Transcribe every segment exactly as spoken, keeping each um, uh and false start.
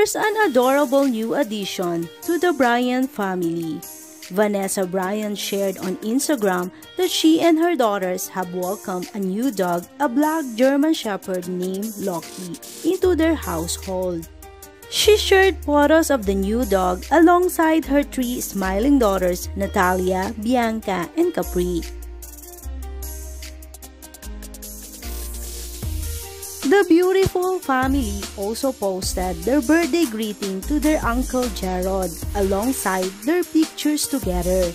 there's an adorable new addition to the Bryant family. Vanessa Bryant shared on Instagram that she and her daughters have welcomed a new dog, a black German Shepherd named Loki, into their household. She shared photos of the new dog alongside her three smiling daughters, Natalia, Bianka, and Capri. The beautiful family also posted their birthday greeting to their uncle Gerald alongside their pictures together.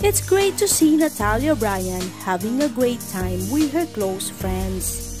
It's great to see Natalia Bryant having a great time with her close friends.